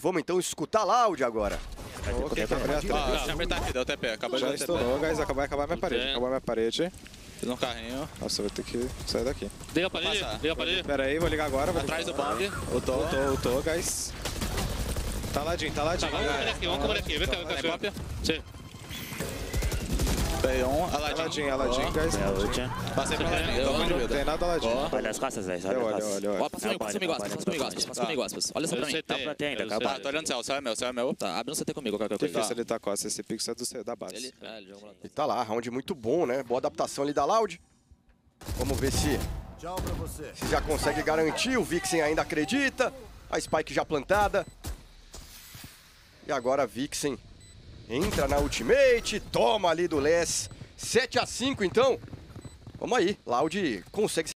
Vamos então escutar Loud agora. Okay, já metade, deu TP, acabou de dar TP. Já estourou, guys, acabar minha parede, Fiz um carrinho. Nossa, vou ter que sair daqui. Dei a parede, Pera aí, vou ligar agora. Atrás do bomb. Ultou, guys. Tá ladinho. Vamos comer aqui, vem cá, Sim. P1, Aladdin, guys. Passei pra Aladdin, não tem nada Aladdin. Olha as costas, velho. Passa comigo, aspas. Olha só pra mim. Tá pra ter ainda, acabou. Tá, tô olhando o céu, é meu. Tá, abre um CT comigo, qualquer coisa. Difícil ele tá com esse pixel é da base. Ele tá lá, round muito bom, né? Boa adaptação ali da Loud. Vamos ver se já consegue garantir. O Vixen ainda acredita. A Spike já plantada. E agora a Vixen entra na Ultimate, toma ali do Les. 7-5 então. Vamos aí, Loud consegue